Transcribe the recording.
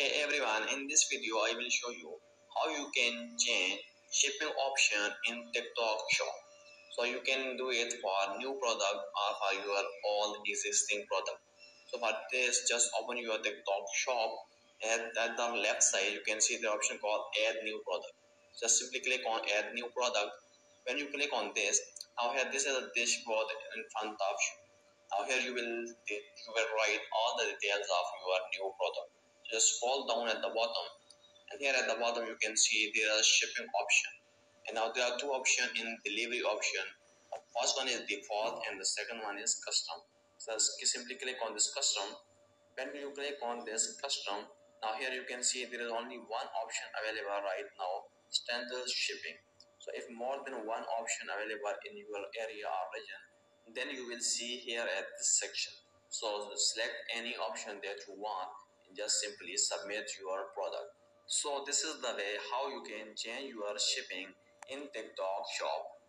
Hey everyone, in this video I will show you how you can change shipping option in TikTok Shop. So you can do it for new product or for your all existing product. So for this, just open your TikTok Shop and at the left side you can see the option called add new product. Just simply click on add new product. When you click on this, now here this is a dashboard in front of you. Now here you will write all the details of your new product. Just scroll down at the bottom, and here at the bottom you can see there are shipping option, and now there are two options in delivery option. The first one is default and the second one is custom. So simply click on this custom. When you click on this custom, now here you can see there is only one option available right now, standard shipping. So if more than one option available in your area or region, then you will see here at this section. So select any option that you want. Just simply submit your product. So this is the way how you can change your shipping in TikTok Shop.